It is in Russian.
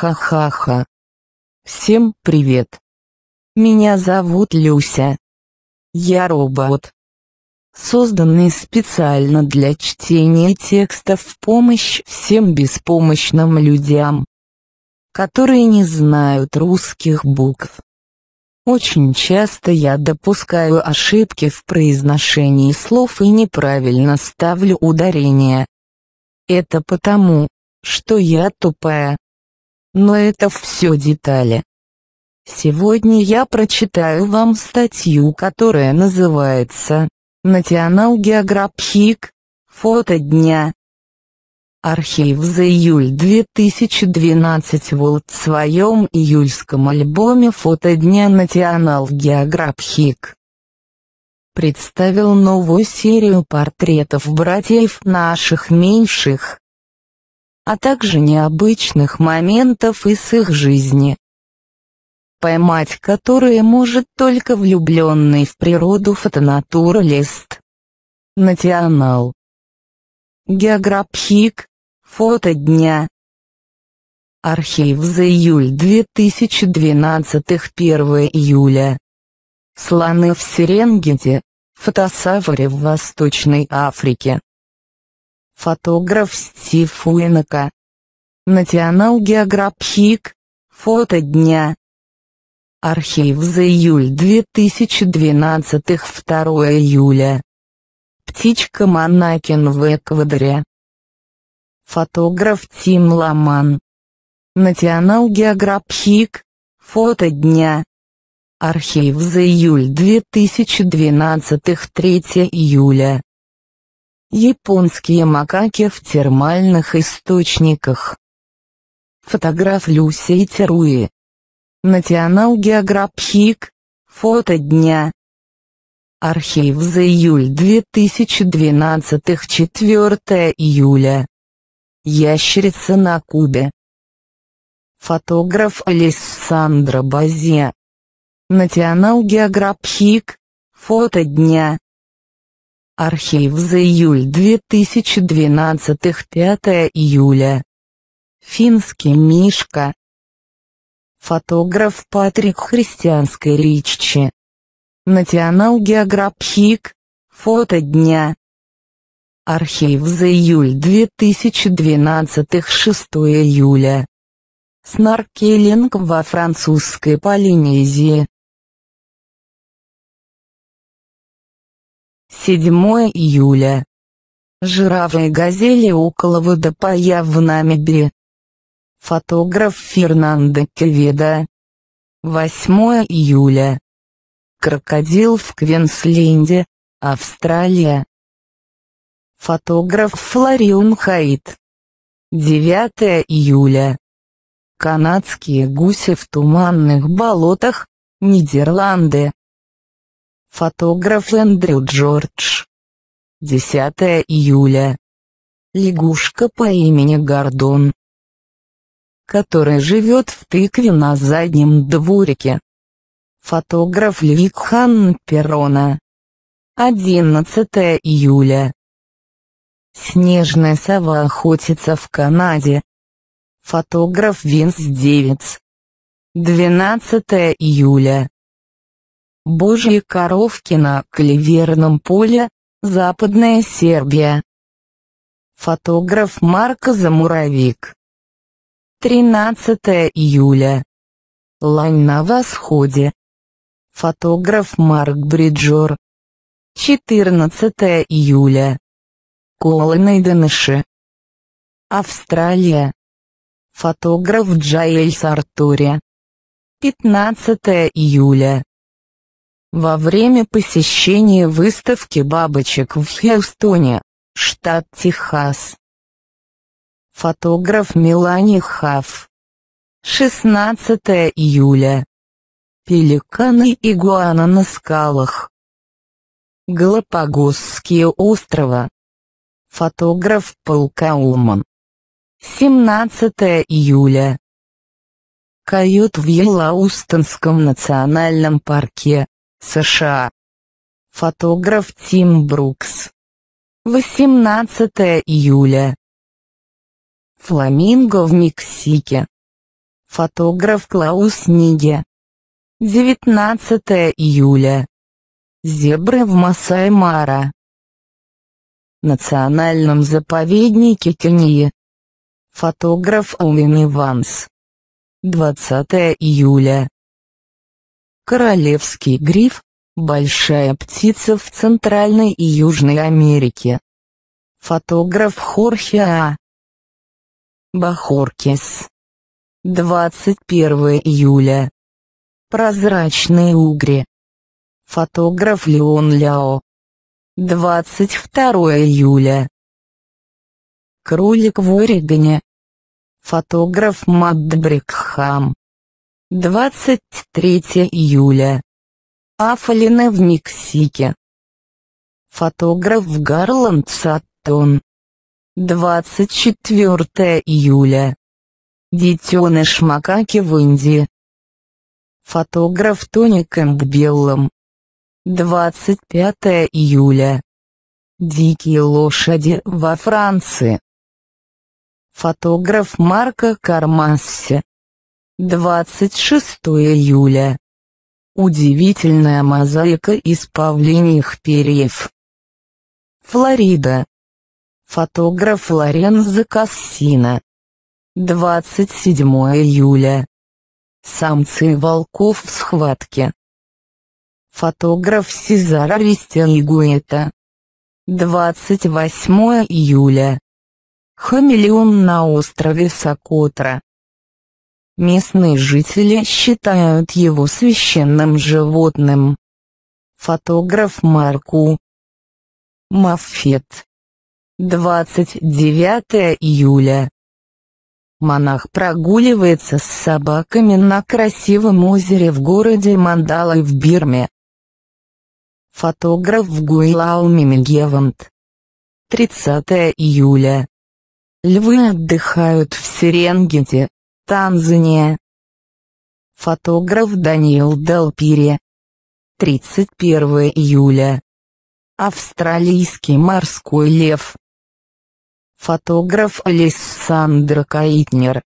Ха-ха-ха-ха. Всем привет. Меня зовут Люся. Я робот, созданный специально для чтения текстов в помощь всем беспомощным людям, которые не знают русских букв. Очень часто я допускаю ошибки в произношении слов и неправильно ставлю ударение. Это потому, что я тупая. Но это все детали. Сегодня я прочитаю вам статью, которая называется National Geographic. Фото дня. Архив за июль 2012 World в своем июльском альбоме «Фото дня» National Geographic представил новую серию портретов братьев наших меньших, а также необычных моментов из их жизни, поймать которые может только влюбленный в природу фотонатуралист. National Geographic. Фото дня. Архив за июль 2012, 1 июля. Слоны в Серенгети, фотосафари в Восточной Африке. Фотограф Стив Уинека. National Geographic. Фото дня. Архив за июль 2012, 2 июля. Птичка Манакин в Эквадоре. Фотограф Тим Ламан. National Geographic. Фото дня. Архив за июль 2012, 3 июля. Японские макаки в термальных источниках. Фотограф Люси Теруи. National Geographic. Фото дня. Архив за июль 2012, 4 июля. Ящерица на Кубе. Фотограф Алисандра Базе. National Geographic. Фото дня. Архив за июль 2012, 5 июля. Финский мишка. Фотограф Патрик Христианской Риччи. National Geographic. Фото дня. Архив за июль 2012, 6 июля. Сноркелинг во французской Полинезии. 7 июля. Жирафы и газели около водопоя в Намибии. Фотограф Фернандо Кеведо. 8 июля. Крокодил в Квинсленде, Австралия. Фотограф Флориум Хаит. 9 июля. Канадские гуси в туманных болотах, Нидерланды. Фотограф Эндрю Джордж. 10 июля. Лягушка по имени Гордон, которая живет в тыкве на заднем дворике. Фотограф Левик Хан Перрона. 11 июля. Снежная сова охотится в Канаде. Фотограф Винс Девиц. 12 июля. Божьи коровки на клеверном поле, Западная Сербия. Фотограф Марко Замуравик. 13 июля. Лань на восходе. Фотограф Марк Бриджор. 14 июля. Коуэн, Австралия. Фотограф Джаэль Сартори. 15 июля. Во время посещения выставки бабочек в Йеллоустоне, штат Техас. Фотограф Мелани Хаф. 16 июля. Пеликаны и игуана на скалах. Галапагосские острова. Фотограф Пол Коулман. 17 июля. Койот в Йеллоустонском национальном парке, США. Фотограф Тим Брукс. 18 июля. Фламинго в Мексике. Фотограф Клаус Ниге. 19 июля. Зебры в Масай-Мара. Национальном заповеднике Кении. Фотограф Оуэн Иванс. 20 июля. Королевский гриф, большая птица в Центральной и Южной Америке. Фотограф Хорхе Бахоркес. 21 июля. Прозрачные угри. Фотограф Леон Ляо. 22 июля. Кролик в Орегоне. Фотограф Мадбрикхам. 23 июля. Афалина в Мексике. Фотограф Гарланд Саттон. 24 июля. Детеныш макаки в Индии. Фотограф Тони Кэмбеллом. 25 июля. Дикие лошади во Франции. Фотограф Марко Кармасси. 26 июля. Удивительная мозаика из павлиньих перьев. Флорида. Фотограф Лорензо Кассино. 27 июля. Самцы волков в схватке. Фотограф Сезара Вестигуэта. 28 июля. Хамелеон на острове Сокотра. Местные жители считают его священным животным. Фотограф Марку Маффет. 29 июля. Монах прогуливается с собаками на красивом озере в городе Мандалай в Бирме. Фотограф Гуйлауми Мегевант. 30 июля. Львы отдыхают в Серенгети, Танзания. Фотограф Даниил Далпири. 31 июля. Австралийский морской лев. Фотограф Алисандра Каитнер.